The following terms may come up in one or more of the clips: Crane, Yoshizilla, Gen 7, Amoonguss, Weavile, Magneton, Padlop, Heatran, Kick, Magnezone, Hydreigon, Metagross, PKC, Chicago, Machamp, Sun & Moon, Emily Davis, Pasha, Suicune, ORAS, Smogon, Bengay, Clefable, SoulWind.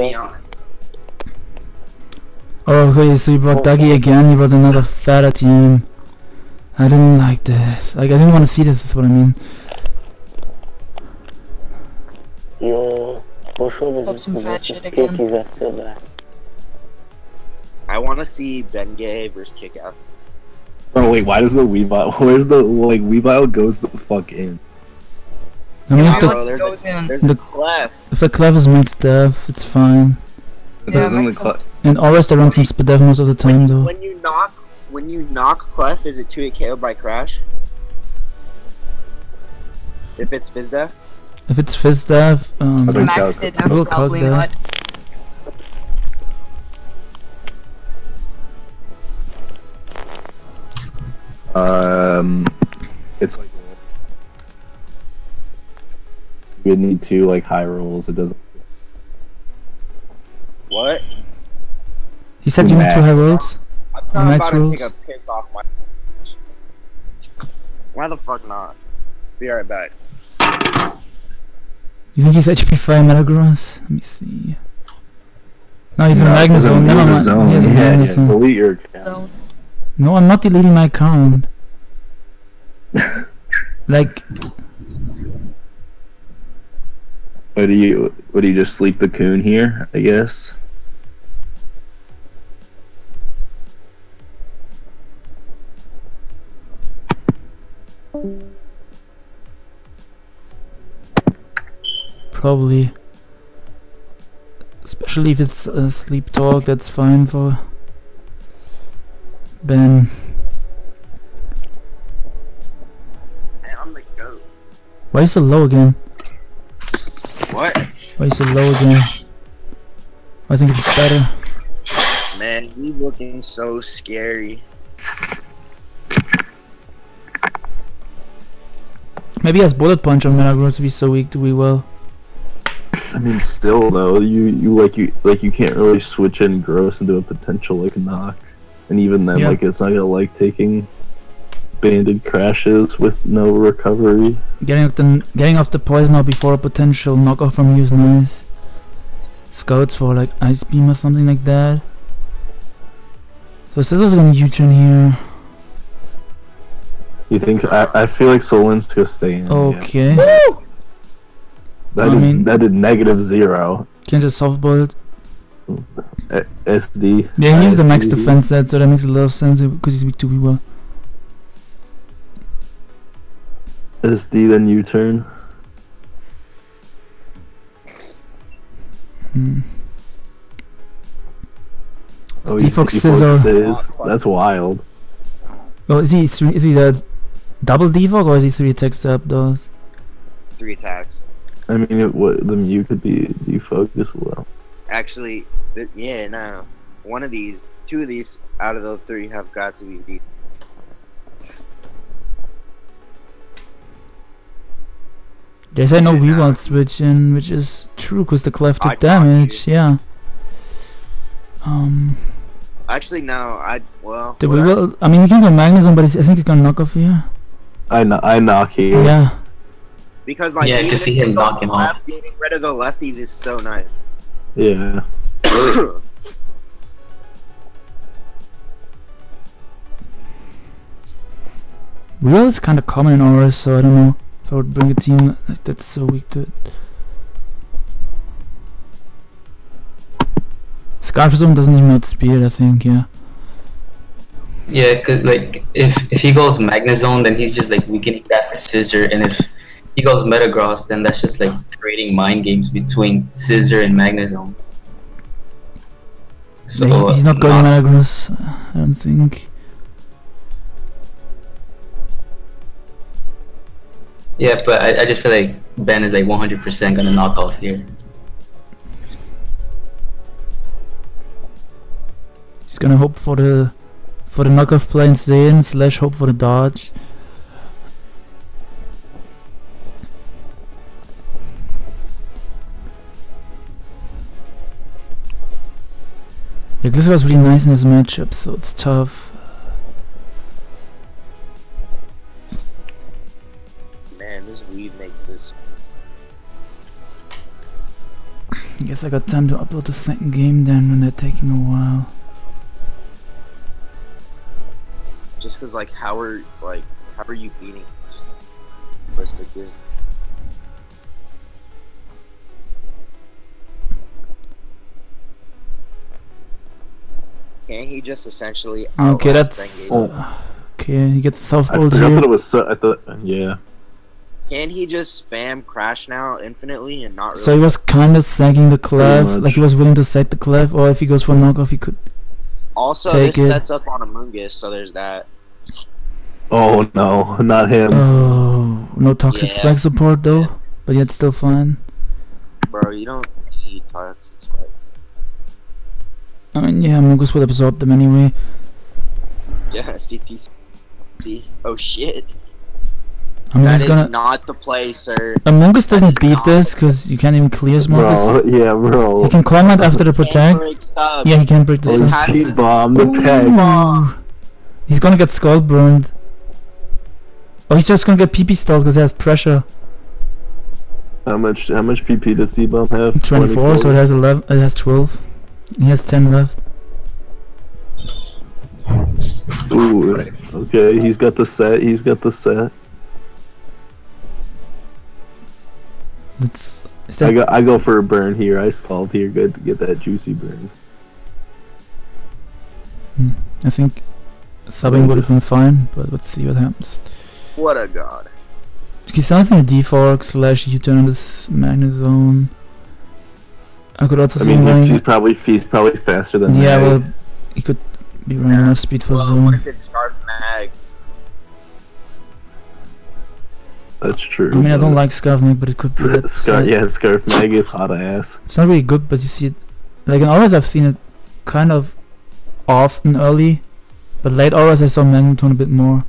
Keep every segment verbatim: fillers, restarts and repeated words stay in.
be honest. Oh, okay, so you brought Dougie again, you brought another fatter team. I didn't like this. Like, I didn't want to see this, is what I mean. Yo, pop some fat shit again. I want to see Bengay versus Kick out. Oh wait, why does the Weavile? Where's the like Weavile goes the fuck in? I mean, yeah, if the bro, there's goes a, in. There's the, a Clef. If the Clef is max dev, it's fine. Yeah, it makes sense. And O R A S they run some speed dev most of the time when, though. When you knock, when you knock Clef, is it two hit K O by Crash? If it's Fizz Dev. If it's Fizz Dev, um, it's max Fizz Dev, probably not. Um, it's like we need two like high rolls. It doesn't. What? He said you need two high rolls. I'm not max about rolls? To take a piss off my. Why the fuck not? Be right back. You think he's H P five Metagross? Let me see. No, he's no, in Magnezone. Never mind. He has a Magnezone. Yeah, delete your account. No, I'm not deleting my account. Like, what do you? What do you just sleep the coon here? I guess. Probably. Especially if it's a sleep talk, that's fine for. Ben. Hey, I'm the goat. Why is it low again? What? Why is it low again? I think it's better. Man, you looking so scary. Maybe he has bullet punch on Metagross if he's so weak to we will. I mean still though, you, you like you like you can't really switch in gross into a potential like knock. And even then, yeah. Like, it's not gonna like taking banded crashes with no recovery. Getting off the, getting off the poison out before a potential knockoff from you is nice. Scouts for like ice beam or something like that. So Scissors gonna U-turn here. You think? I, I feel like SoulWind's gonna stay in. Okay. Yeah. Woo! That I is mean, that did negative zero. Can't just softball it. S D. Yeah, he has the max defense set, so that makes a lot of sense because he's weak to Weavile. S D, then U-turn. Hmm. Oh, Steve Fox Scissor. That's wild. Oh, is he three, is he the double defog or is he three attacks Zapdos? Three attacks. I mean, it would the Mew could be defog as well. Actually, th yeah, no. One of these, two of these out of those three have got to be deep. They said no Weavile switching, which is true because the Clef did damage, yeah. Um. Actually, no, I, well. The Weavile, I mean, you can go Magnezone, but I think you can knock off here. I, kn I knock here. Yeah. Because, like, yeah, because he can knock him off. Getting rid of the lefties is so nice. Yeah. Weavile is kind of common in O R A S, so I don't know if I would bring a team like that's so weak to it. Scarfism doesn't even outspeed, I think, yeah. Yeah, cause like if if he goes Magnezone, then he's just like weakening that for Scissor, and if he goes Metagross, then that's just like creating mind games between Scissor and Magnezone. So yeah, he's, he's not going not Metagross, I don't think. Yeah, but I, I just feel like Ben is like one hundred percent gonna knock off here. He's gonna hope for the for the knockoff play and stay in, slash hope for the dodge. Yeah, Gliscor was really nice in this matchup, so it's tough. Man, this weed makes this. guess I got time to upload the second game then, when they're taking a while. Just cause like how are like how are you beating just list of games? Can't he just essentially okay? That's oh. okay. He gets self bolt here. I thought it was. I thought yeah. Can he just spam Crash now infinitely and not? Really so he was kind of sagging the Clef, like he was willing to sag the Clef, or if he goes for knockoff, he could. Also, take this it. sets up on Amoonguss, so there's that. Oh no, not him. Oh, no toxic yeah. spike support though, yeah. but yet still fine. Bro, you don't need toxic spikes. I mean, yeah, Amoonguss would absorb them anyway. Yeah, C T C. Oh shit. I'm that just gonna... is not the play, sir. Amoonguss doesn't beat this because you can't even clear Amoonguss. Yeah, bro. He can climb out after the protect. Yeah, he can break this. Heat bomb the tag. He's gonna get skull burned. Oh, he's just gonna get P P stalled because he has pressure. How much? How much P P does C bomb have? twenty-four, so it has eleven. It has twelve. He has ten left. Ooh. Okay, he's got the set. He's got the set. It's, that, I go. I go for a burn here. I scald here. Good to get that juicy burn. Hmm. I think subbing would have been fine, but let's see what happens. What a god! Okay, sounds like a defork slash U-turn on this Magnezone. I could also. I mean, running. he's probably he's probably faster than. Yeah, Mag. well, he could be running yeah. enough speed for well, zone. What if it's Scarf Mag? That's true. I mean, I don't like Scarf Mag, but it could be that Scar Yeah, Scarf Mag is hot ass. It's not really good, but you see it... Like, in O R A S I've seen it kind of often early, but late O R A S I saw Magneton a bit more.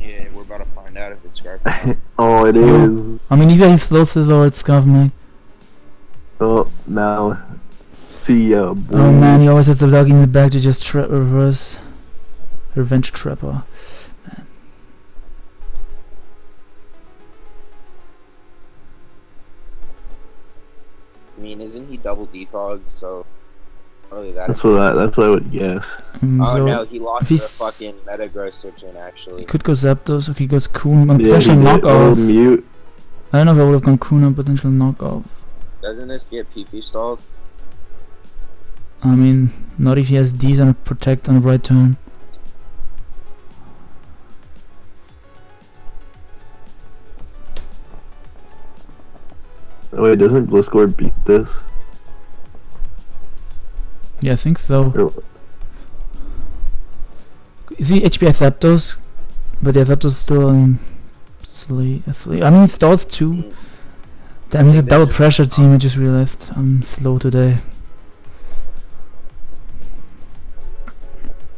Yeah, we're about to find out if it's Scarf Mag. Oh, it is. I mean, either he slow scissor or it's Scarf Mag. Oh, now, see ya, uh, boy. Oh man, he always has a dog in the back to just trap reverse. Revenge Trapper. Man. I mean, isn't he double defog, so... Really that that's, what I, that's what I would guess. Um, oh so no, he lost the fucking Metagross switching, actually. He could go Zapdos, okay, he goes Kuhn, yeah, potential knockoff. Mute. I don't know if I would have gone Kuhn on potential knockoff. Doesn't this get P P stalled? I mean, not if he has D's and a protect on the right turn. Oh wait, doesn't Gliscor beat this? Yeah, I think so. Is he H P Zapdos? But the Zapdos is still um, asleep. I mean, it stalls too. Damn, he's a double pressure team, I just realized. I'm slow today.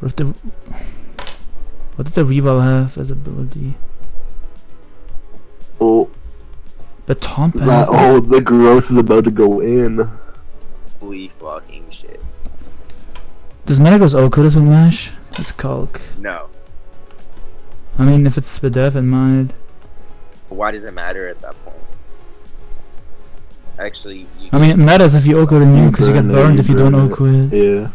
What, if the, what did the Weavile have as ability? Oh. But Tom Pass. Oh, the gross is about to go in. Holy fucking shit. Does Metagross O Q this with Mash? It's Calc. No. I mean, if it's Spadef, it might. Why does it matter at that point? Actually, you I mean, it matters if you O Q than you because you get burned you if you don't O Q it. Yeah.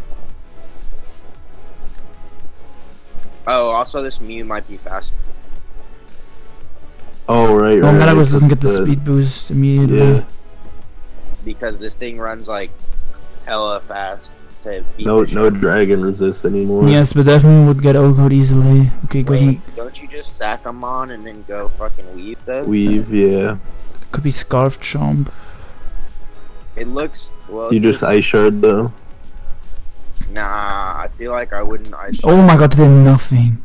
Oh, also, this Mew might be faster. Oh, right, well, right. Well, Metagross doesn't get the speed boost immediately. Yeah. Because this thing runs like hella fast. To beat no no dragon resist anymore. Yes, but definitely would get O Q'd easily. Okay, go Wait, don't you just sack them on and then go fucking weave, though? Weave, yeah. Could be Scarf Chomp. It looks well. You just ice shard though. Nah, I feel like I wouldn't ice shard. Oh my god, they did nothing.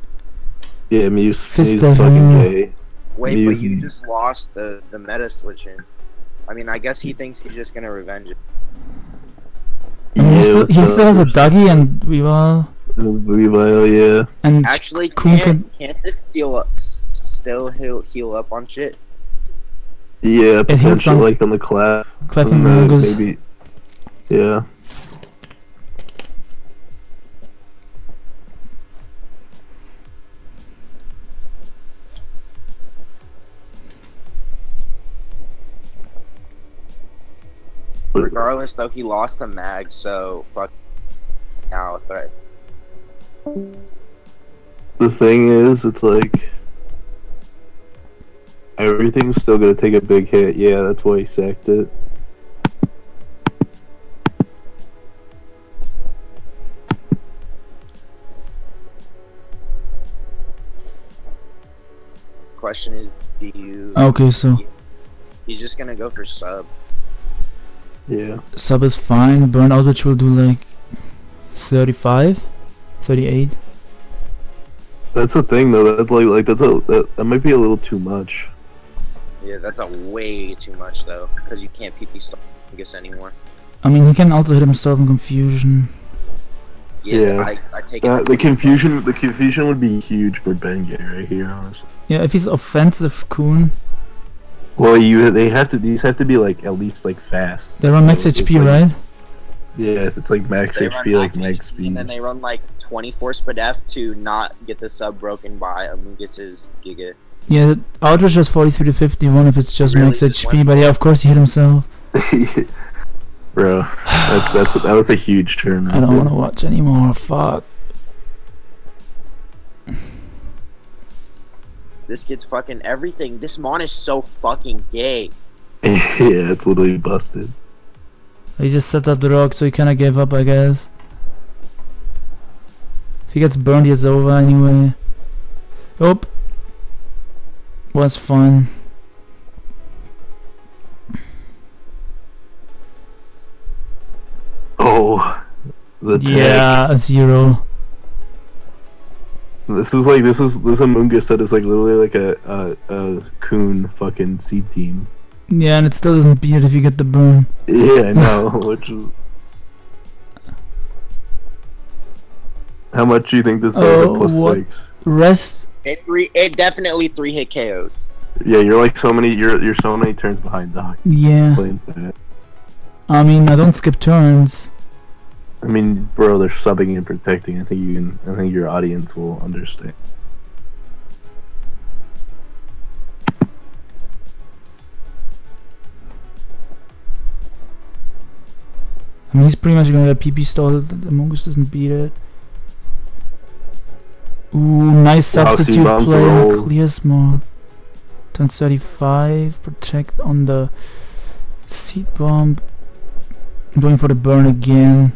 Yeah, Mew's fist fucking gay. Wait, Mew's but you just lost the the meta switching. I mean, I guess he thinks he's just gonna revenge it. I mean, yeah, he still, he still has a Dougie and Weavile. Weavile, yeah. And actually, can't can... can't this steal up? Still heal heal up on shit. Yeah, it potentially on like on the Clef. Clef and Amoonguss. Maybe. Yeah. Regardless, though, he lost the mag, so fuck now a threat. The thing is, it's like everything's still gonna take a big hit. Yeah, that's why he sacked it. Question is, do you? Okay, so he's just gonna go for sub. Yeah. Sub is fine. Burn Eldritch will do like thirty-five, thirty-eight. That's the thing, though. That's like, like that's a that, that might be a little too much. Yeah, that's a way too much though, because you can't P P stop guess anymore. I mean, he can also hit himself in confusion. Yeah, yeah. I, I take that, it. The confusion, the confusion would be huge for Bengay right here, honestly. Yeah, if he's offensive, Coon. Well, you they have to these have to be like at least like fast. They run max H P, like, right? Yeah, it's like max they H P, like max, max speed. And then they run like twenty-four Spadef to not get the sub broken by Amoonguss's Giga. Yeah, Eldritch is forty-three to fifty-one if it's just really max just H P, but yeah, of course he hit himself. Bro, that's, that's that was a huge turn. I don't want to watch anymore, fuck. This kid's fucking everything. This mon is so fucking gay. Yeah, it's literally busted. He just set up the rock, so he kinda gave up, I guess. If he gets burned, it's over anyway. Yup. Was fun. Oh. The yeah, a zero. This is like, this is, this Amoonguss set is like literally like a, a, a Coon fucking C team. Yeah, and it still doesn't beat it if you get the burn. Yeah, I know, which is... How much do you think this does oh, at plus what? six? Rest... It, three, it definitely three hit K Os. Yeah, you're like so many, you're, you're so many turns behind, Doc. Yeah. I mean, I don't skip turns. I mean, bro, they're subbing and protecting. I think you can. I think your audience will understand. I mean, he's pretty much gonna get P P stalled. Amoonguss doesn't beat it. Ooh, nice substitute wow, player. Rolls. Clear smoke. Turn thirty-five. Protect on the seed bomb. Going for the burn again.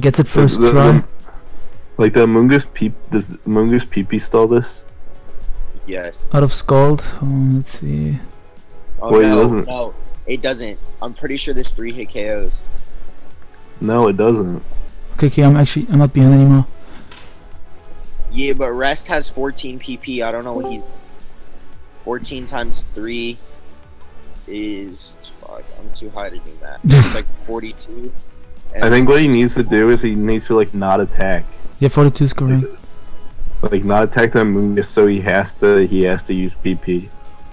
Gets it first the, the, try. The, like the Amoonguss peep, does Amoonguss P P stall this? Yes. Out of Scald? Oh, let's see. Oh, Wait, no, it doesn't. No, it doesn't. I'm pretty sure this three hit K Os. No, it doesn't. Okay, okay, I'm actually, I'm not behind anymore. Yeah, but Rest has fourteen P P. I don't know what he's... fourteen times three is... Fuck, I'm too high to do that. It's like forty-two. I think what he needs to do is he needs to like not attack. Yeah, forty-two is correct. Like not attack the Amoonguss, so he has to he has to use P P.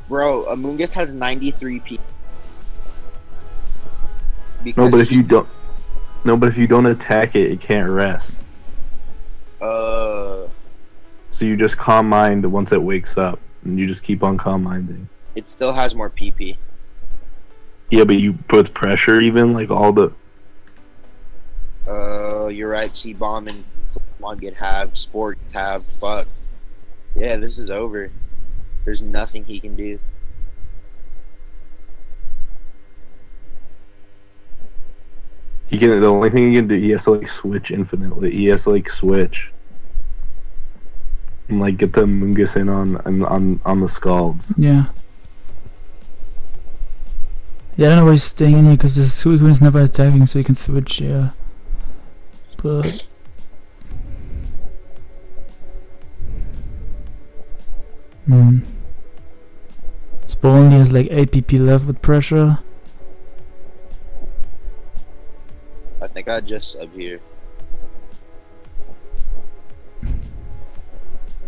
Bro, Amoonguss has ninety-three P P. No, but if you don't, no, but if you don't attack it, it can't rest. Uh. So you just calm mind once it wakes up, and you just keep on calm minding. It still has more P P. Yeah, but you put pressure even like all the. Uh, you're right. C bomb and Pokemon get halved. Sport halved. Fuck. Yeah, this is over. There's nothing he can do. He can. The only thing he can do, he has to like switch infinitely. He has to like switch and like get the Amoonguss in on on on the Scalds. Yeah. Yeah, I don't know why he's staying in here because the Suicune is never attacking, so he can switch. Yeah. But hmm. Spawn has like eight P P left with pressure. I think I just sub here.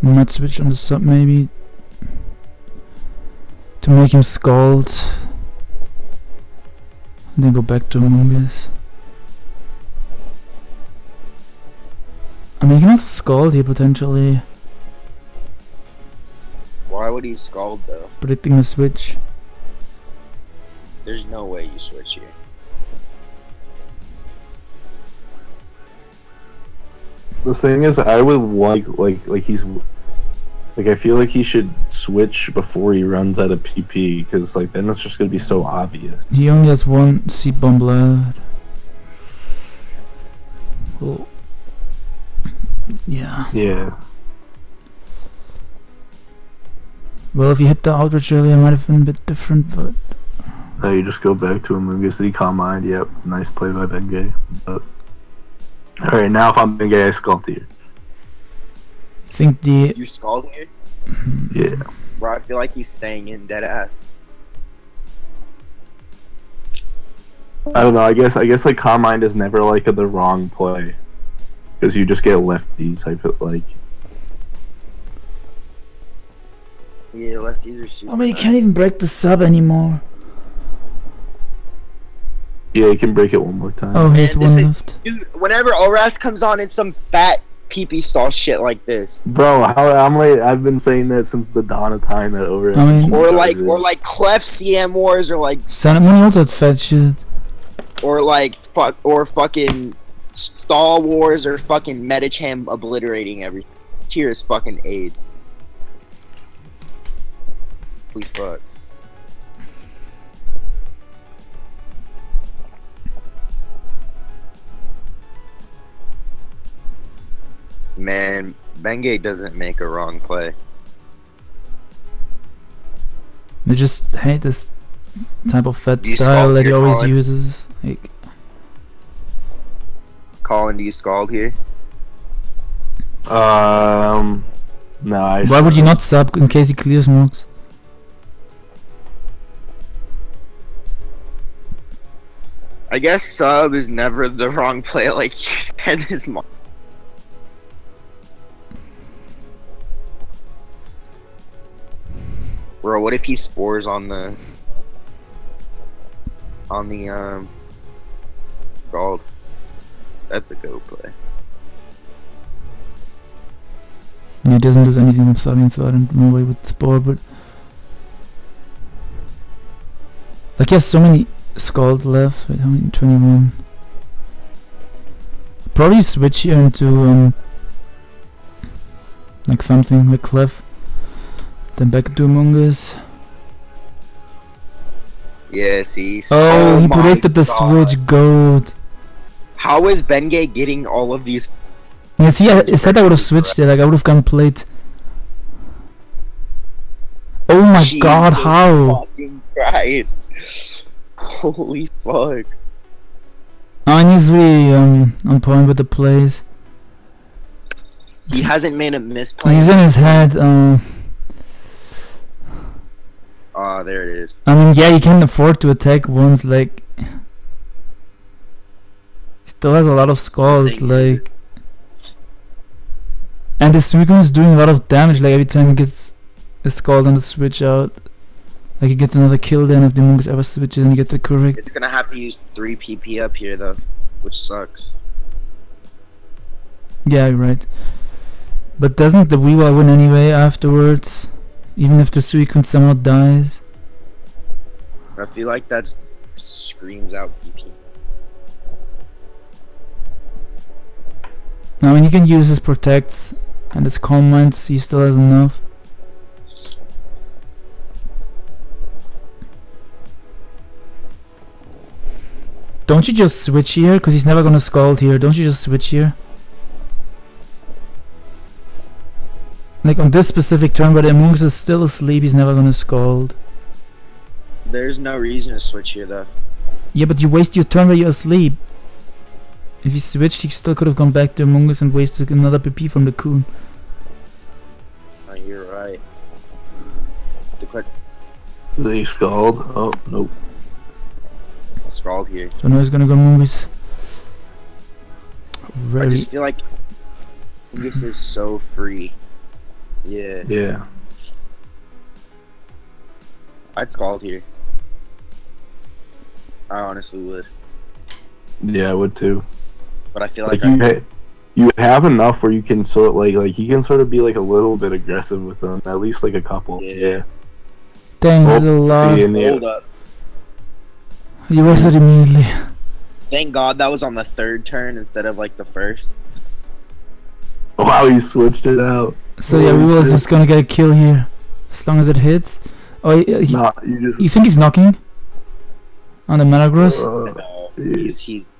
We might switch on the sub maybe to make him scald. And then go back to Amoonguss. I mean, he can also scald here potentially. Why would he scald though? Predicting the switch. There's no way you switch here. The thing is, I would like like like he's like I feel like he should switch before he runs out of P P, because like then it's just gonna be so obvious. He only has one seed bomb blood. Oh. Yeah. Yeah. Well, if you hit the Outreach earlier, it might have been a bit different, but. No, you just go back to Amoonguss. He calm mind. Yep, nice play by Bengay. But... All right, now if I'm Bengay, I Scald here. I think the. You Scald here? Yeah. Bro, I feel like he's staying in dead ass. I don't know. I guess I guess like calm mind is never like the wrong play, because you just get lefties. I feel like. Yeah, lefties are super. Oh man, you can't even break the sub anymore. Yeah, you can break it one more time. Oh, he's one left. Dude, whenever O R A S comes on, it's some fat P P stall shit like this. Bro, how, I'm like, I've been saying that since the dawn of time that O R A S. I mean, or like, or like Clef C M Wars, or like. SunMoon also fat shit. Or like fuck, or fucking Stall Wars, or fucking Metacham obliterating every tier is fucking AIDS. Holy fuck. Man, Bengay doesn't make a wrong play. I just hate this type of fed style that he always Colin? uses. Like, Colin, do you Scald here? Um, no. I Why would you not sub in case he clear smokes? I guess sub is never the wrong play, like you said, his mom. Bro, what if he spores on the on the um Scald? That's a go play. He doesn't do anything with subbing, so I don't know why he would spore, but like he has so many Scald left. Wait, how many? Twenty-one. Probably switch here into um like something like Clef. Then back to Amoonguss. Yes, he's. Oh, oh, he predicted the God. switch. Gold. How is Bengay getting all of these? Yeah, see, I, I said I would have switched it. Like I would have gone played. Oh my Jesus God! How? Christ. Holy fuck! Oh, and he's really um on point with the plays. He hasn't made a misplay. He's in his head. Um. Ah, uh, there it is. I mean, yeah, you can afford to attack once, like... He still has a lot of Scalds, like... And the Suicune is doing a lot of damage, like, every time he gets a Scald on the switch out. Like, he gets another kill then if the Amoonguss ever switches and he gets a correct. It's gonna have to use three P P up here, though, which sucks. Yeah, you're right. But doesn't the Weavile win anyway afterwards? Even if the Suicune somehow dies. I feel like that screams out P P. I mean, he can use his Protects and his Calm Minds, he still has enough. Don't you just switch here? Because he's never gonna Scald here. Don't you just switch here? Like on this specific turn, but Amoonguss is still asleep, he's never gonna Scald. There's no reason to switch here though. Yeah, but you waste your turn while you're asleep. If he switched, he still could have gone back to Amoonguss and wasted another P P from the coon. Oh, you're right. The quick. They Scald? Oh, nope. Scald here. So now he's gonna go Amoonguss. Very... I just feel like Amoonguss is so free. Yeah. Yeah. I'd Scald here. I honestly would. Yeah, I would too. But I feel like, like you, ha you have enough where you can sort of like like you can sort of be like a little bit aggressive with them, at least like a couple. Yeah. yeah. Dang, there's a lot. Hold up. You wasted immediately. Thank God that was on the third turn instead of like the first. Wow, he switched it out. So yeah, we was just gonna get a kill here, as long as it hits. Oh, he, nah, you, just... you think he's knocking on the Metagross? Uh, no, he's he's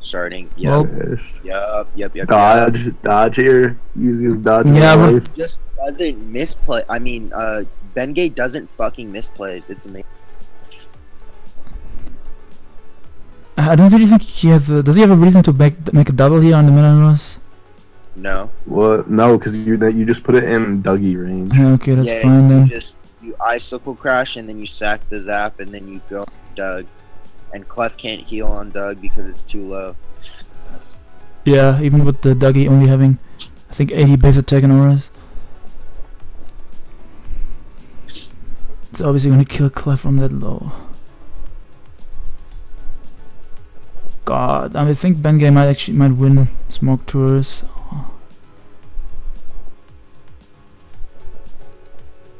starting. Yep. Well, yep, yep, yep. Dodge, yep. dodge here. Easy as dodge. Yeah, but he just doesn't misplay. I mean, uh, Bengay doesn't fucking misplay. It's amazing. I don't really think he has. A, does he have a reason to make make a double here on the Metagross? No. What? No, because you that you just put it in Dougie range. Okay, that's yeah, fine you then. Just you icicle crash and then you sack the zap and then you go Doug, and Clef can't heal on Doug because it's too low. Yeah, even with the Dougie only having, I think eighty base attack and O R A S. It's obviously gonna kill Clef from that low. God, I, mean, I think Bengay might actually might win Smogon Tour.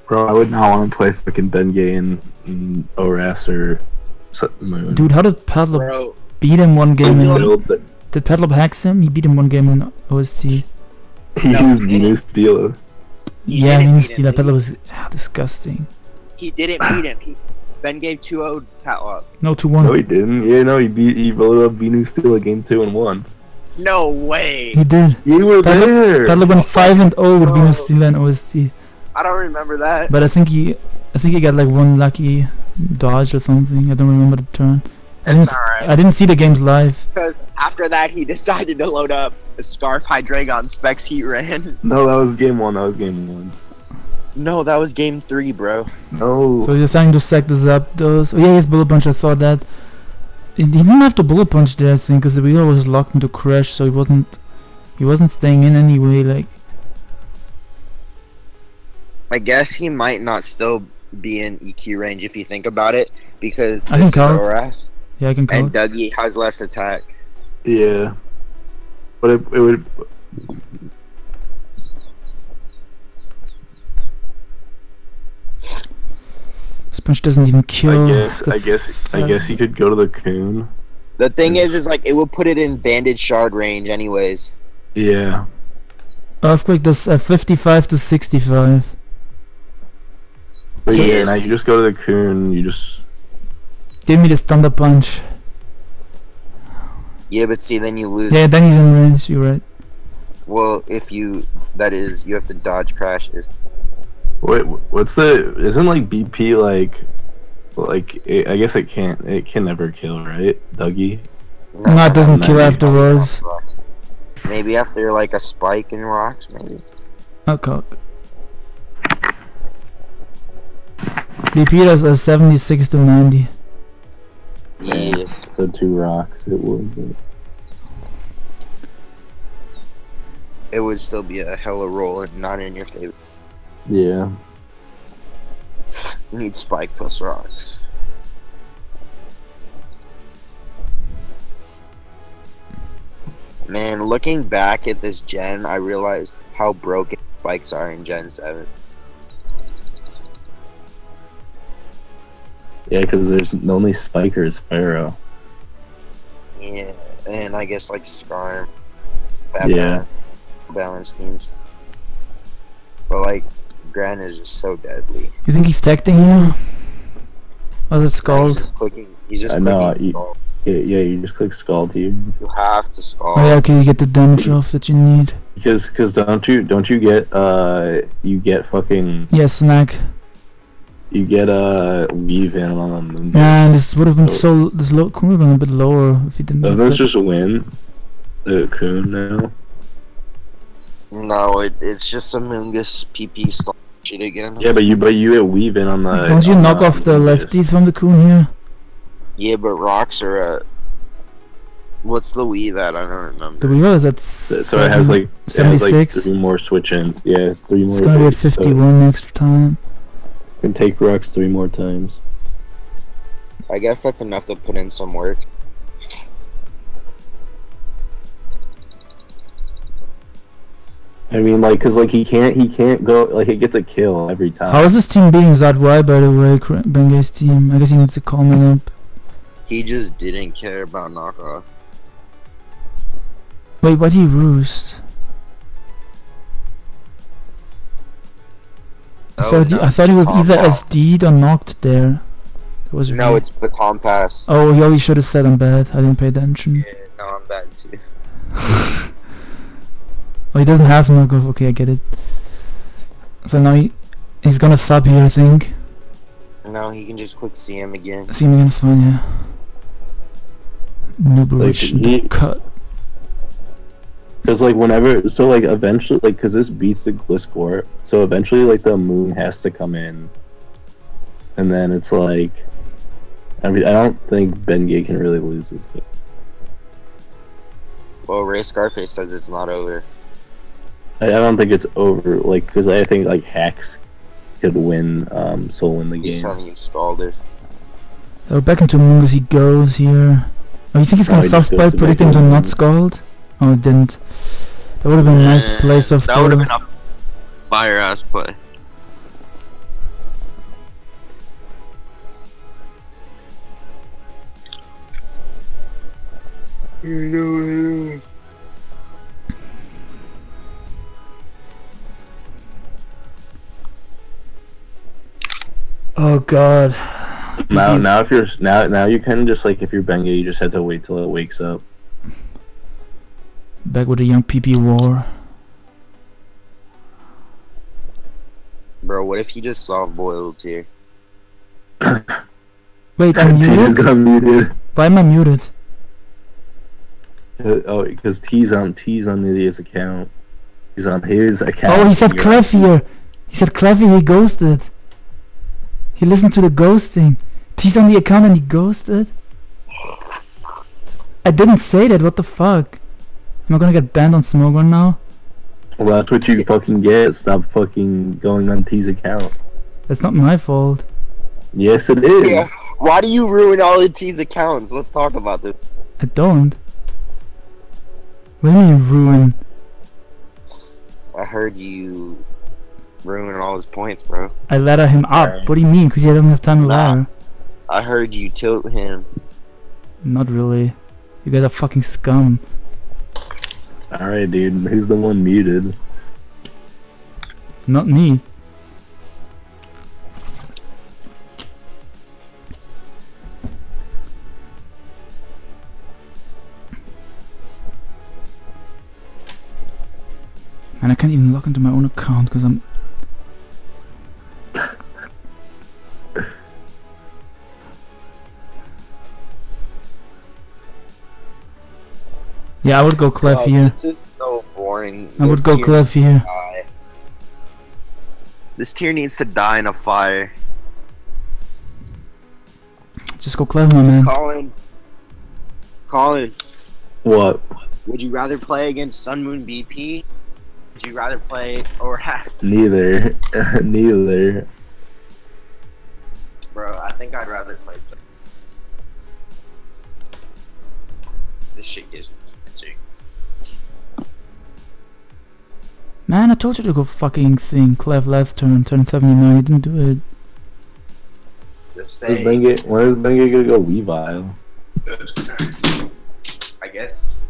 Bro, I would not want to play fucking Bengay and, and O R A S or SunMoon. Dude, how did Padlop Bro. beat him one game? In, did Padlop hex him? He beat him one game in O S T. He no, used New Stealer. He yeah, New Stealer. Padlop was ah, disgusting. He didn't beat him. He Bengay two oh Padlop. No, two one. No, he didn't. Yeah, no, he beat. He rolled up New Stealer game two and one. No way. He did. You were Padlop, there. Padlop went five and zero with New Stealer and O S T. I don't remember that. But I think he, I think he got like one lucky dodge or something. I don't remember the turn. I didn't, right. I didn't see the games live. Because after that, he decided to load up a Scarf Hydreigon Specs he ran. No, that was game one. That was game one. No, that was game three, bro. No. So you're trying to sack the Zapdos. Oh yeah, his bullet punch. I saw that. He didn't have to bullet punch there, I think, because the wheel was locked into crash, so he wasn't, he wasn't staying in anyway. Like. I guess he might not still be in E Q range if you think about it, because this is O R A S. Yeah, I can call. And Dougie has less attack. Yeah, but it, it would. This punch doesn't even kill. I guess. I guess. I guess he could go to the coon. The thing is, is like it would put it in banded shard range, anyways. Yeah. Earthquake does uh, fifty-five to sixty-five. But yeah, now you just go to the coon, you just... Give me this Thunder Punch. Yeah, but see, then you lose... Yeah, then he's in range, you're right. Well, if you... That is, you have to dodge crashes. Wait, what's the... Isn't, like, B P, like... Like, it, I guess it can't... It can never kill, right? Dougie? No, no it doesn't kill after Rose. Maybe after, like, a spike in rocks, maybe. Okay. B P does a seventy-six to ninety. Yes. So two rocks, it would be. It would still be a hella roll and not in your favor. Yeah. You need spike plus rocks. Man, looking back at this gen, I realized how broken spikes are in gen seven. Yeah, because there's the only spiker is Pharaoh. Yeah, and I guess like Skarm, Fat yeah, balance teams. But like, Gran is just so deadly. You think he's teching you? Oh, that's Scald. He's just clicking. He's just I know. You, yeah, yeah, you just click Scald here. You have to Scald. Oh, yeah, okay, you get the damage off that you need. Because, because don't you, don't you get, uh, you get fucking. Yeah, snack. You get a uh, Weavile on the moon. Man, this would have been so, so this low could have been a bit lower if he didn't. Doesn't this just win the coon now? No, it, it's just Amoonguss P P stop shit again. Yeah, but you but you get Weavile on the. Don't you knock off the lefty from the coon here? Yeah, but rocks are a. Uh, what's the Weave at? I don't remember. The Weave is at seven, so it has like seventy-six. Like three more switch ins. Yeah, it's three more. It's gonna be at fifty-one next time. And take rocks three more times. I guess that's enough to put in some work. I mean, like, cause like he can't, he can't go, like he gets a kill every time. How is this team beating Z Y by the way, Bengay's team? I guess he needs to calm it up. He just didn't care about knockoff. Wait, why did he roost? I thought, no, he, I thought he was either pass. S D'd or knocked there. It was no, it's baton pass. Oh, yo, he should have said I'm bad. I didn't pay attention. Yeah, no, I'm bad too. Oh, he doesn't have knockoff. Okay, I get it. So now he, he's gonna sub here, I think. No, he can just click C M again. C M again is fine, yeah. Nuberation cut. Cause like whenever, so like eventually, like cause this beats the Gliscor, so eventually like the moon has to come in, and then it's like, I mean, I don't think Bengay can really lose this game. Well, Ray Scarface says it's not over. I, I don't think it's over, like cause I think like Hacks could win, um, SoulWind the game. He's telling you Scalded. So back into Amoonguss he goes here. Oh, you think he's gonna no, soft bite, predicting to not Scald? Oh, it didn't. That would have been a nice play so far. That would have been a fire ass play. You know, oh god. Now, now if you're now, now you kind of just like if you're Bengay, you just have to wait till it wakes up. Back with a young P P war. Bro, what if he just soft boils here? Wait, I'm muted? muted? Why am I muted? Uh, oh, because T's on T's on the idiot's account. He's on his account. Oh, he said Clef here. He said Clef here, he ghosted. He listened to the ghosting. T's on the account and he ghosted? I didn't say that, what the fuck? Am I gonna get banned on Smogon now? Well, that's what you fucking get. Stop fucking going on T's account. That's not my fault. Yes, it is. Yeah. Why do you ruin all of T's accounts? Let's talk about this. I don't. What do you ruin? I heard you ruin all his points, bro. I ladder him up. What do you mean? Because he doesn't have time to nah. ladder. I heard you tilt him. Not really. You guys are fucking scum. Alright, dude, who's the one muted? Not me. And I can't even log into my own account because I'm. Yeah, I would go Clef oh, here. This is so boring. I this would go Clef here. This tier needs to die in a fire. Just go Clef, my man. Colin. Colin. What? Would you rather play against SunMoon B P? Would you rather play O R A S? Neither. Neither. Bro, I think I'd rather play SunMoon. This shit gives me. Man, I told you to go fucking sing Clef last turn, turn seventy-nine, you didn't do it. Just saying. When is Bengay gonna go Weavile? I guess.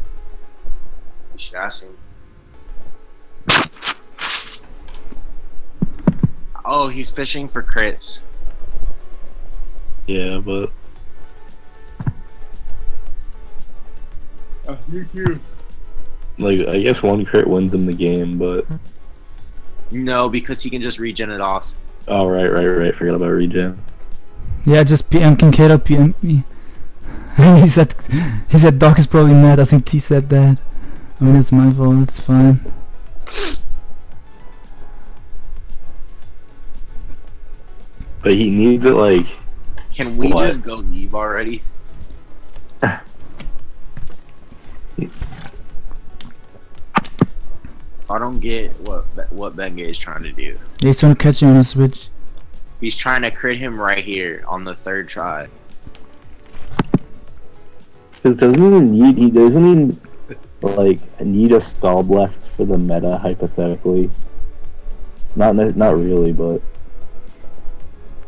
You should ask him. Oh, he's fishing for crits. Yeah, but. I hate you. Like, I guess one crit wins him the game, but... No, because he can just regen it off. Oh, right, right, right. Forgot about regen. Yeah, just P M Kinkato, P M me. he said, he said Doc is probably mad. I think T said that. I mean, it's my fault. It's fine. But he needs it, like... Can we what? just go leave already? I don't get what what Bengay is trying to do. He's trying to catch him on a switch. He's trying to crit him right here on the third try. Cause doesn't even need he doesn't even like need a stall left for the meta hypothetically. Not not really, but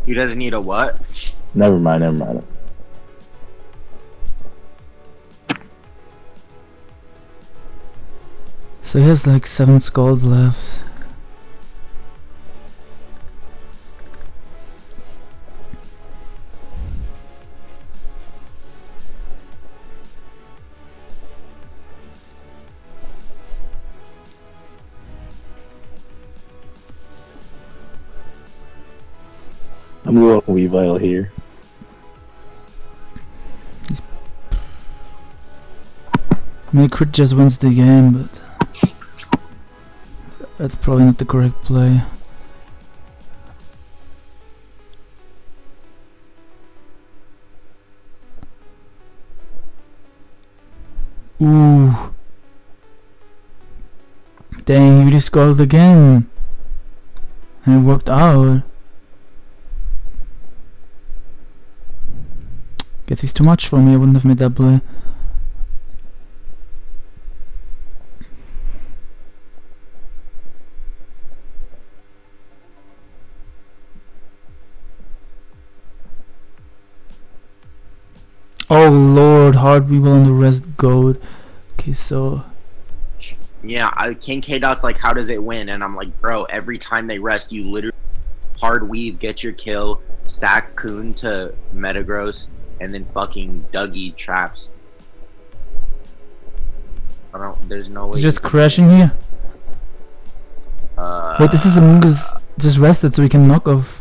he doesn't need a what? Never mind, never mind. So he has like seven skulls left. I'm going Weavile here. I mean, crit just wins the game, but that's probably not the correct play. Ooh. Dang, you just called again. And it worked out. Guess he's too much for me, I wouldn't have made that play. Oh lord, hard Weavile on the rest gold. Okay, so yeah, I, King K-Dot's like, how does it win? And I'm like, bro, every time they rest, you literally hard weave, get your kill, sack Coon to Metagross, and then fucking Dougie traps. I don't. There's no way. He's just crashing here. Uh, Wait, this is Amoonguss just rested, so we can knock off.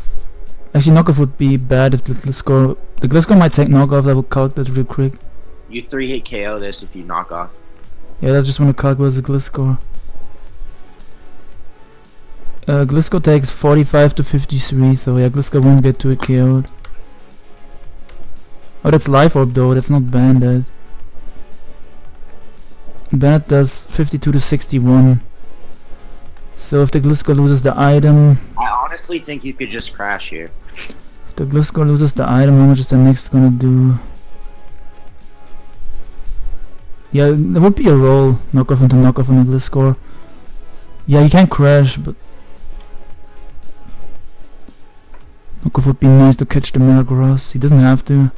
Actually, knockoff would be bad if the Gliscor the Gliscor might take knockoff. That would calc that real quick. You three hit K O this if you knock off. Yeah, I just want to calc was the Gliscor. Uh, Gliscor takes forty-five to fifty-three, so yeah, Gliscor won't get to it K O'd. Oh, that's Life Orb though. That's not Bandit. Bandit does fifty-two to sixty-one. So if the Gliscor loses the item, I honestly think you could just crash here. If the Gliscor loses the item, how much is the next gonna do? Yeah, there would be a roll. Knockoff into knockoff on the Gliscor. Yeah, you can crash, but knockoff would be nice to catch the Metagross. He doesn't have to.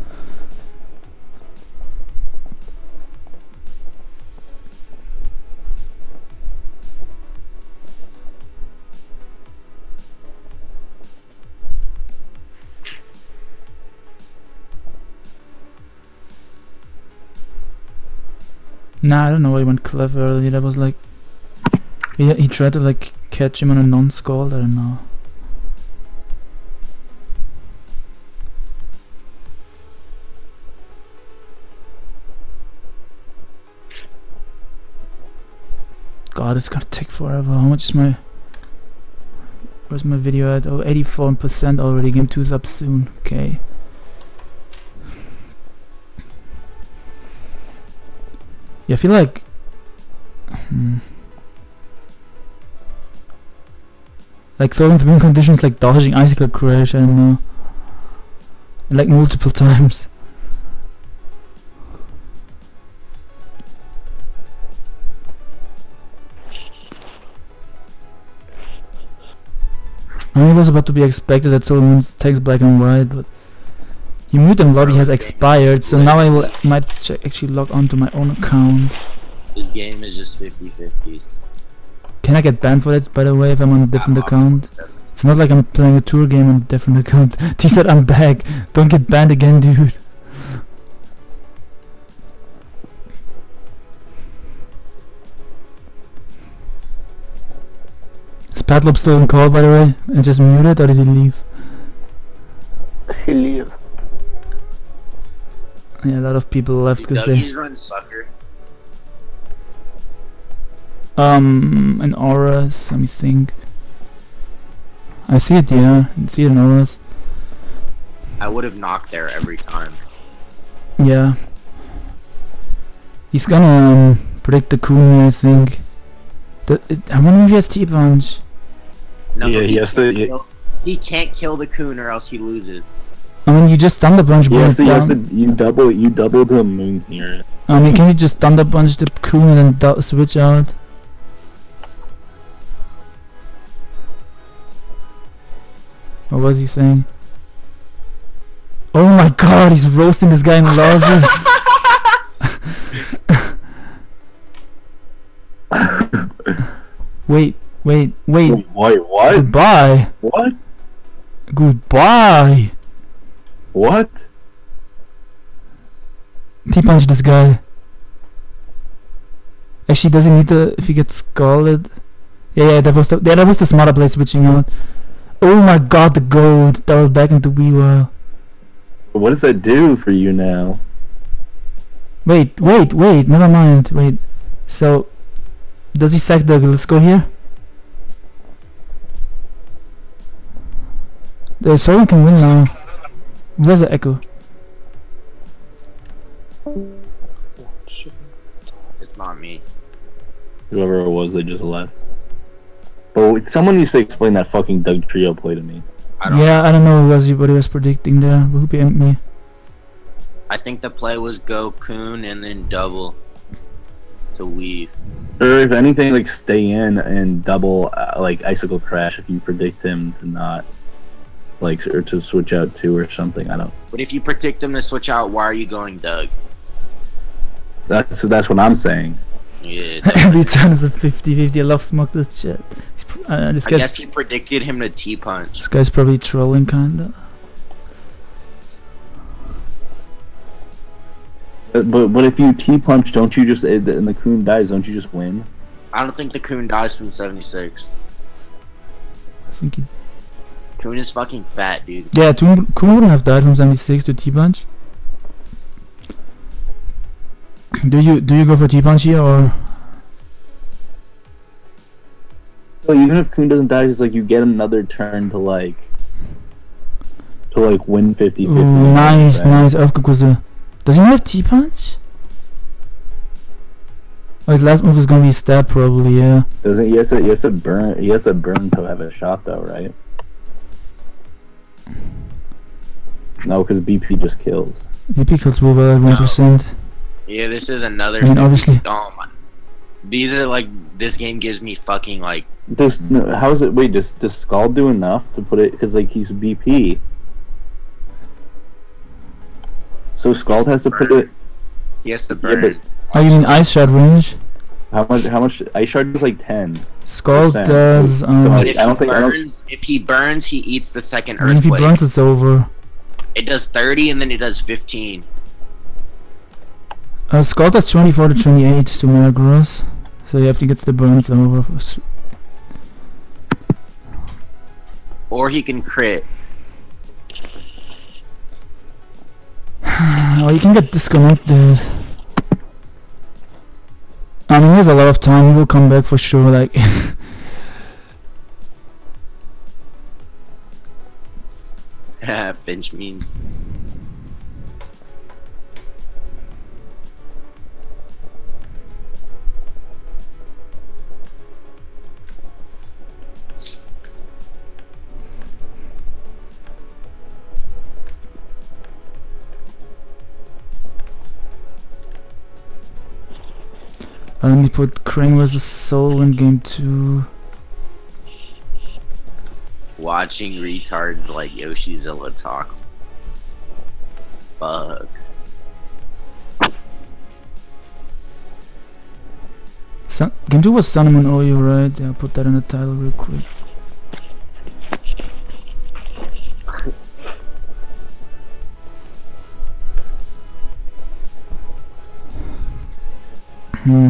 Nah, I don't know why he went clever earlier. That was like, he, he tried to like catch him on a non-scald, I don't know. God, it's gonna take forever. How much is my, where's my video at? Oh, eighty-four percent already, game two's up soon, okay. Yeah, I feel like hmm, like throwing through conditions like dodging Icicle Crash, I don't know, and like multiple times. I mean, it was about to be expected that SoulWind takes black and white, but the mutant lobby has expired, so now I will might check, actually log on to my own account. This game is just fifty fifty. Can I get banned for that, by the way, if I'm on a different account? It's not like I'm playing a tour game on a different account. T said I'm back. Don't get banned again, dude. Is Padlop still on call, by the way? And just muted, or did he leave? He leave. Yeah, a lot of people left because they run sucker. Um, an ORAS, let me think. I see it, yeah. I see it in ORAS. I would have knocked there every time. Yeah. He's gonna um, predict the Kumi, I think. The, it, I wonder if he has T-Punch. No, yeah, he, he has to. Kill, he can't kill the Coon or else he loses. I mean, you just thunder punch. Yes, yes, you double, you double the moon here. I mean, can you just thunder punch the Coon and then switch out? What was he saying? Oh my God, he's roasting this guy in lava. wait, wait, wait. Wait, what? Goodbye. What? Goodbye. What? T-punch this guy. Actually, does he need to if he gets scalded? Yeah, yeah, that was the yeah, that was the smarter play, switching out. Oh my god, the gold. That was back into Weavile. What does that do for you now? Wait, wait, wait, never mind. Wait. So, does he sack the Gliscor here? The Soulwind can win now. Where's the Echo? It's not me. Whoever it was, they just left. Oh, someone needs to explain that fucking Doug Trio play to me. I don't yeah, know. I don't know who was, what he was predicting there. Who beat me? I think the play was go coon and then double to weave. Or if anything, like stay in and double uh, like Icicle Crash if you predict him to not like or to switch out two or something. I don't. But if you predict him to switch out, why are you going Doug? That's so. That's what I'm saying. Yeah. Every turn is a fifty fifty. I love Smog this shit. Uh, this I guess he predicted him to T punch. This guy's probably trolling, kinda. But but, but if you T punch, don't you just and the coon dies? Don't you just win? I don't think the coon dies from seventy-six. I think he. Coon is fucking fat, dude. Yeah, coon wouldn't have died from seventy-six to T punch. Do you do you go for T punch here or? Well, even if Coon doesn't die, it's like you get another turn to like to like win fifty fifty. Ooh, nice, right? Nice. Earthquake was a. Does he have T punch? Oh, his last move is gonna be stab probably. Yeah. Doesn't he has to he has to burn he has to burn to have a shot though, right? No, because B P just kills. B P kills Will by one percent. Yeah, this is another. I mean, obviously, oh my. These are like this game gives me fucking like. Does how is it? Wait, does does Scald do enough to put it? Because like he's B P, so Scald has to put it. He has to burn. Yeah, but, are you in ice shard range? How much? How much? Ice shard is like ten. Scald does. So, um, so like, if, I don't he think burns, I don't... if he burns, he eats the second earthquake. I mean, if he burns, it's over. It does thirty, and then it does fifteen. Uh, Scald does twenty-four to twenty-eight to Metagross, so you have to get the burns over first. Or he can crit. Or you can get disconnected. I mean, there's a lot of time. He will come back for sure. Like. Ah, bench memes. Uh, let me put Crane versus Soul in game two. Watching retards like Yoshizilla talk. Fuck. Sun game two was SunMoon O U, right? Yeah, I'll put that in the title real quick. Hmm.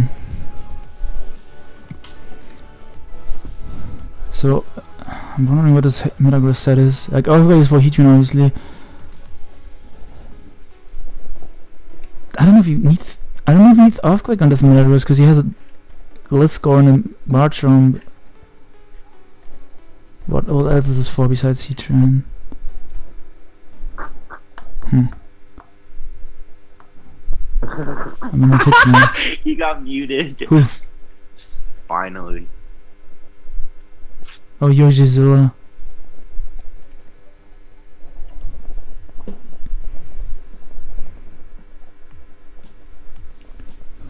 So, I'm wondering what this Metagross set is. Like, Earthquake is for Heatran, obviously. I don't know if you need. I don't know if you need Earthquake on this Metagross because he has a Gliscor and a Machamp. What, what else is this for besides Heatran? Hmm. I'm gonna hit him. He got muted. Who? Finally. Oh, Yoshizilla.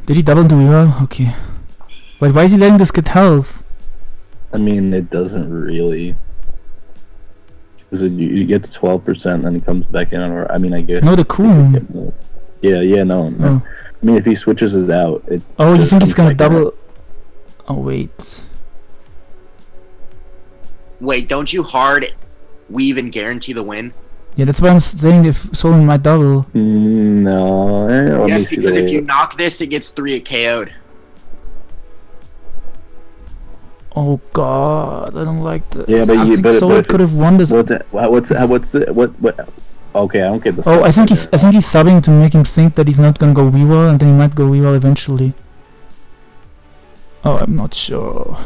Did he double do well? Okay. Wait, why is he letting this get health? I mean, it doesn't really. Because you get to twelve percent, then it comes back in on. Or, I mean, I guess. No, the cool. Yeah, yeah, no, no. Oh. I mean, if he switches it out, it. Oh, you think it's gonna double? Out. Oh wait. Wait, don't you hard weave and guarantee the win? Yeah, that's what I'm saying. If Soulwind might double. Mm, no. Eh, yes, because if you knock this, it gets three K O'd. Oh god, I don't like this. Yeah, but I you better. SoulWind could have won this. What? The, what's? What's? What? What? Okay, I don't get this. Oh, I think he's. There. I think he's subbing to make him think that he's not gonna go Weavile, and then he might go Weavile eventually. Oh, I'm not sure.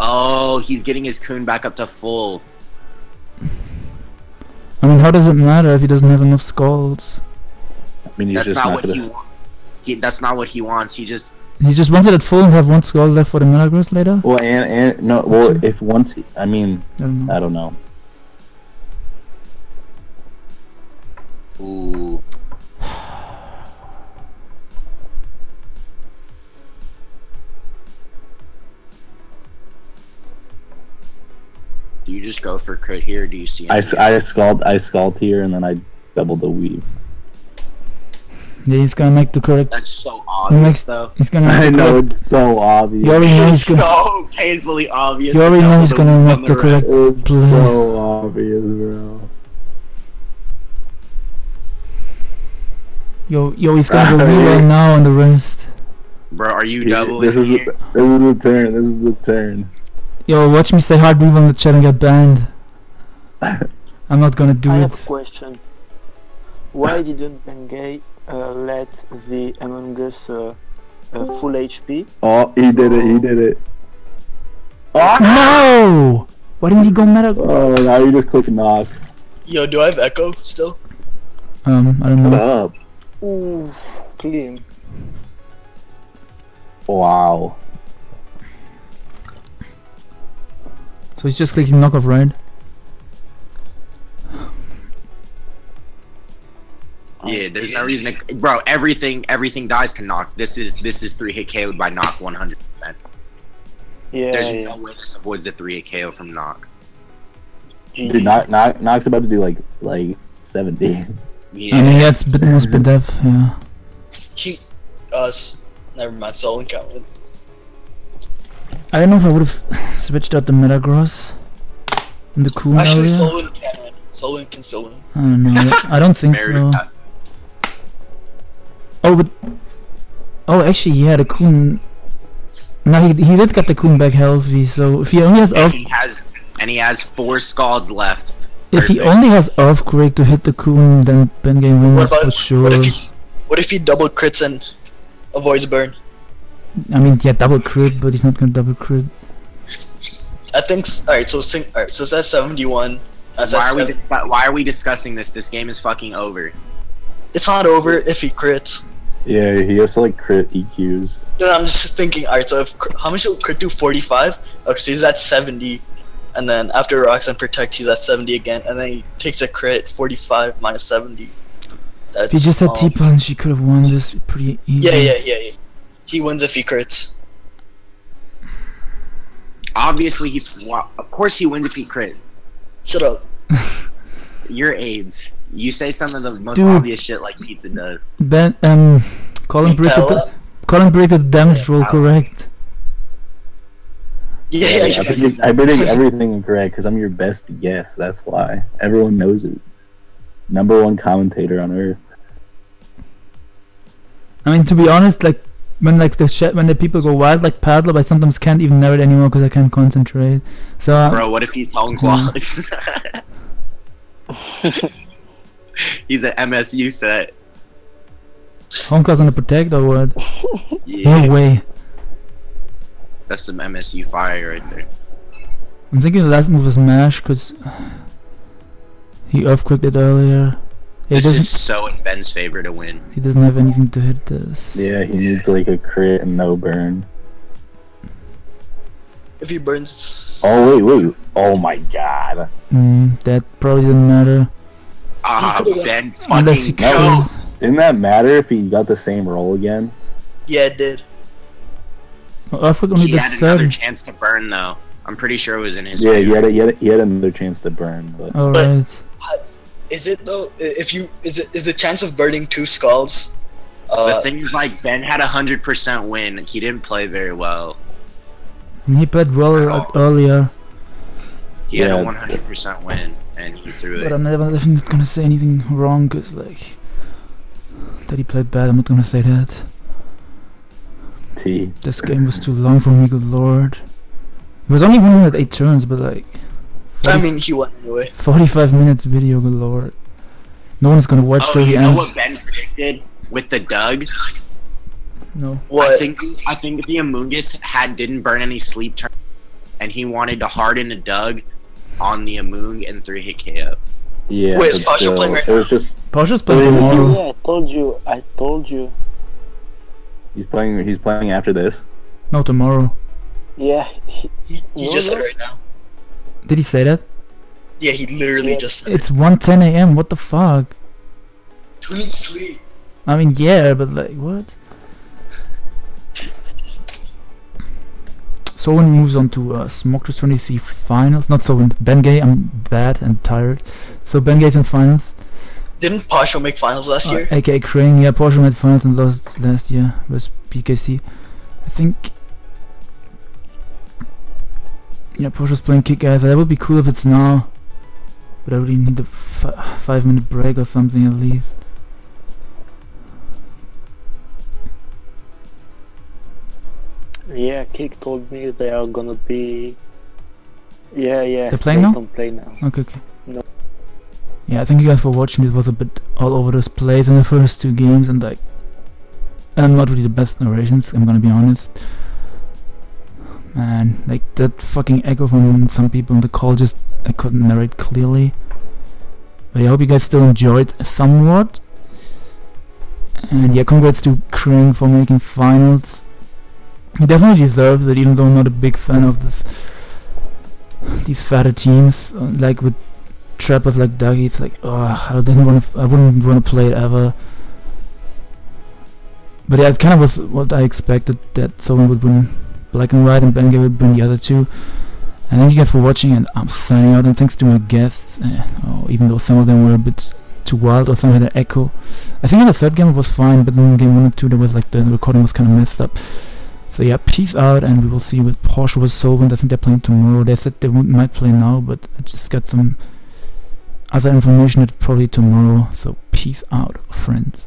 Oh, he's getting his Coon back up to full. I mean, how does it matter if he doesn't have enough skulls? I mean, that's just not, not what he wants. That's not what he wants. He just. He just wants it at full and have one skull left for the Metagross later? Well, and, and, no, well, if once, I mean, I don't know. I don't know. Ooh. Do you just go for crit here, or do you see anything? I, I scald, I scald here, and then I double the weave. Yeah, he's gonna make the correct. That's so obvious, he makes, though. He's gonna make I the know correct. It's so obvious. You already know he's gonna, so painfully obvious. You already know he's gonna make the, the correct. It's play. So obvious, bro. Yo, yo, he's gonna go Weavile right now on the wrist. Bro, are you doubling? This is the, this is the turn. This is the turn. Yo, watch me say hard move on the chat and get banned. I'm not gonna do I it. I have a question. Why didn't Bengay Uh, let the Amoonguss uh, uh, full H P? Oh, he did it! He did it! Oh no! Why didn't he go Metagross? Oh, now you just click knock. Yo, do I have Echo still? Um, I don't know. What up? Ooh, clean. Wow. So he's just clicking knockoff, right? Yeah, there's no reason to, bro, everything everything dies to knock. This is this is three hit K O by knock one hundred percent. Yeah. There's yeah. no way this avoids a three hit K O from knock. Dude, knock knock knock's about to do like like seventy. Yeah. I mean that's bit most bedev, yeah. Keep us uh, never mind, soul incoming. I don't know if I would have switched out the Metagross in the cool Actually SoulWind can SoulWind can still win. I don't know. I don't think so. Not. Oh, but oh, actually, yeah, the Coon. No, he he did get the Coon back healthy. So if he only has, and he has, and he has four Scalds left. If he only has Earthquake to hit the Coon, then Bengay wins for sure. What if he, what if he double crits and avoids burn? I mean, yeah, double crit, but he's not gonna double crit. I think. All right, so sing, all right, so that's seventy-one. That's why are seven. we Why are we discussing this? This game is fucking over. It's not over if he crits. Yeah, he has to like crit E Qs. Dude, I'm just thinking, alright, so if, how much will crit do? forty-five? Okay, so he's at seventy, and then after rocks and protect, he's at seventy again, and then he takes a crit, forty-five minus seventy. That's, if he just had um, T-punch, he could have won this pretty easily. Yeah, yeah, yeah, yeah. He wins if he crits. Obviously, he, well, of course he wins if he crits. Shut up. Your aids. You say some of the most Dude, obvious shit like pizza does. Ben, um, Colin predicted the, Colin predicted the damage roll correct. Yeah, yeah, yeah. I predict, I predict everything correct because I'm your best guess. That's why everyone knows it. Number one commentator on earth. I mean, to be honest, like when like the shit when the people go wild like Padlop, I sometimes can't even narrate anymore because I can't concentrate. So. Uh, Bro, what if he's long claws? He's an M S U set. Home class on the protect or what? Yeah. No way. That's some M S U fire right there. I'm thinking the last move is mash because he earthquaked it earlier. He this is so in Ben's favor to win. He doesn't have anything to hit this. Yeah, he needs like a crit and no burn. If he burns. Oh wait, wait! Oh my god. Mm, that probably didn't matter. Ah, Ben fucking go! Didn't that matter if he got the same roll again? Yeah, it did. Well, I forgot he had another third. chance to burn, though. I'm pretty sure it was in his Yeah, he had, a, he, had a, he had another chance to burn. But, All right. but is it, though, if you, is, it, is the chance of burning two skulls? Uh, the thing is, like, Ben had a one hundred percent win. He didn't play very well. He played well earlier. He yeah. had a one hundred percent win. And he threw it. But I'm never I'm not gonna say anything wrong, cause like that he played bad. I'm not gonna say that. P K C. This game was too long for me, good lord. It was only one hundred eight turns, but like... I mean, he won anyway. forty-five minutes video, good lord. No one's gonna watch till the end. Oh, you know what Ben predicted with the Doug? No. What? I think I think the Amoonguss had didn't burn any sleep turn, and he wanted to harden a Doug on the Amoong and three hit K O. Yeah. Wait, is Pasha uh, playing right now? It was just Pasha's playing tomorrow. Yeah, I told you. I told you. He's playing. He's playing after this. No, tomorrow. Yeah. He, he, he just said it right now. Did he say that? Yeah, he literally yeah. just said it's it. one ten A M What the fuck? Don't sleep. I mean, yeah, but like, what? SoulWind moves on to uh, Smogon Tour twenty-three finals. Not SoulWind. Bengay. I'm bad and tired. So Bengay's in finals. Didn't Pasha make finals last uh, year? A K A Crane. Yeah, Pasha made finals and lost last year with P K C, I think. Yeah, Pasha's playing Kick ass. That would be cool if it's now, but I really need a f five minute break or something at least. Yeah, Kick told me they are gonna be. Yeah, yeah. They're playing they now? Don't play now. Okay, okay. No. Yeah, I thank you guys for watching. This was a bit all over the place in the first two games, and like, I'm not really the best narrations. I'm gonna be honest. Man, like that fucking echo from some people on the call, just I couldn't narrate clearly. But yeah, I hope you guys still enjoyed somewhat. And yeah, congrats to Crane for making finals. He definitely deserves it, even though I'm not a big fan of this these fatter teams. Like with trappers like Dougie, it's like, oh, I didn't want to. I wouldn't want to play it ever. But yeah, it kind of was what I expected, that someone would win Black and White and Bengay would bring the other two. And thank you guys for watching, and I'm signing out, and thanks to my guests, uh, oh, even though some of them were a bit too wild or some had an echo. I think in the third game it was fine, but in game one and two there was like the recording was kind of messed up. So yeah, peace out, and we will see with Porsche with SoulWind. I think they're playing tomorrow. They said they might play now, but I just got some other information that probably tomorrow. So peace out, friends.